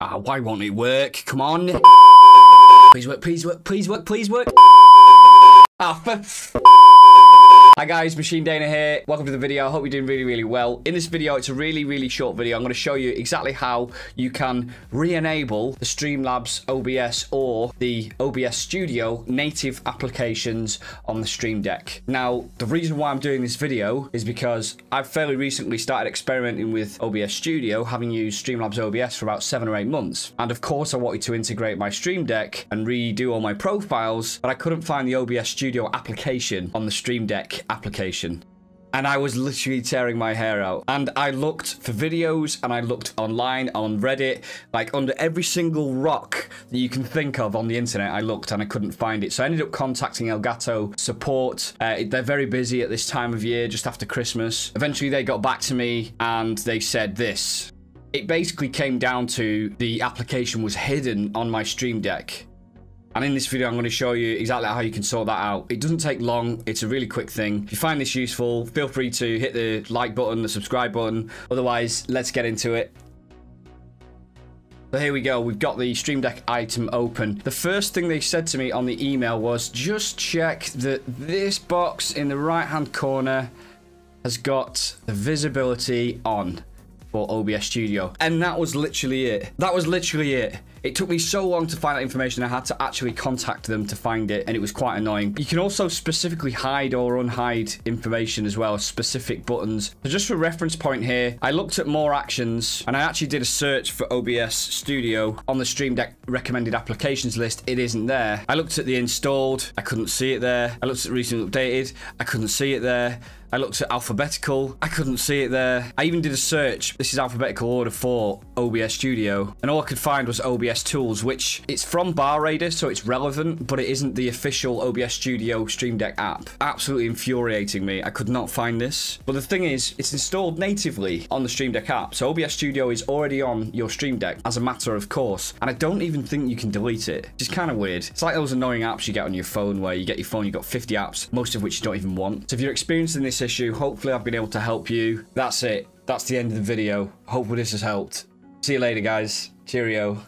Ah, why won't it work? Come on. Please work, please work, please work, please work. Ah, for f. Hi guys, Machine Dana here. Welcome to the video. I hope you're doing really, really well. In this video, it's a really, really short video. I'm going to show you exactly how you can re-enable the Streamlabs OBS or the OBS Studio native applications on the Stream Deck. Now, the reason why I'm doing this video is because I've fairly recently started experimenting with OBS Studio, having used Streamlabs OBS for about 7 or 8 months. And of course, I wanted to integrate my Stream Deck and redo all my profiles, but I couldn't find the OBS Studio application on the Stream Deck application, and I was literally tearing my hair out. And I looked for videos, and I looked online on Reddit, like under every single rock that you can think of on the internet. I looked and I couldn't find it, so I ended up contacting Elgato support. They're very busy at this time of year, just after Christmas. Eventually they got back to me and they said this. It basically came down to the application was hidden on my Stream Deck. And in this video, I'm going to show you exactly how you can sort that out. It doesn't take long. It's a really quick thing. If you find this useful, feel free to hit the like button, the subscribe button. Otherwise, let's get into it. So here we go. We've got the Stream Deck item open. The first thing they said to me on the email was just check that this box in the right-hand corner has got the visibility on for OBS Studio. And that was literally it. That was literally it. It took me so long to find that information, I had to actually contact them to find it, and it was quite annoying. You can also specifically hide or unhide information as well as specific buttons. So just for reference point here, I looked at more actions, and I actually did a search for OBS Studio on the Stream Deck recommended applications list. It isn't there. I looked at the installed, I couldn't see it there. I looked at recently updated, I couldn't see it there. I looked at alphabetical, I couldn't see it there. I even did a search. This is alphabetical order for OBS Studio, and all I could find was OBS Tools, which it's from Bar Raider, so it's relevant, but it isn't the official OBS Studio Stream Deck app. Absolutely infuriating me. I could not find this. But the thing is, it's installed natively on the Stream Deck app, so OBS Studio is already on your Stream Deck as a matter of course, and I don't even think you can delete it, which is kind of weird. It's like those annoying apps you get on your phone where you get your phone, you've got 50 apps, most of which you don't even want. So if you're experiencing this issue, hopefully I've been able to help you. That's it. That's the end of the video. Hopefully this has helped. See you later, guys. Cheerio.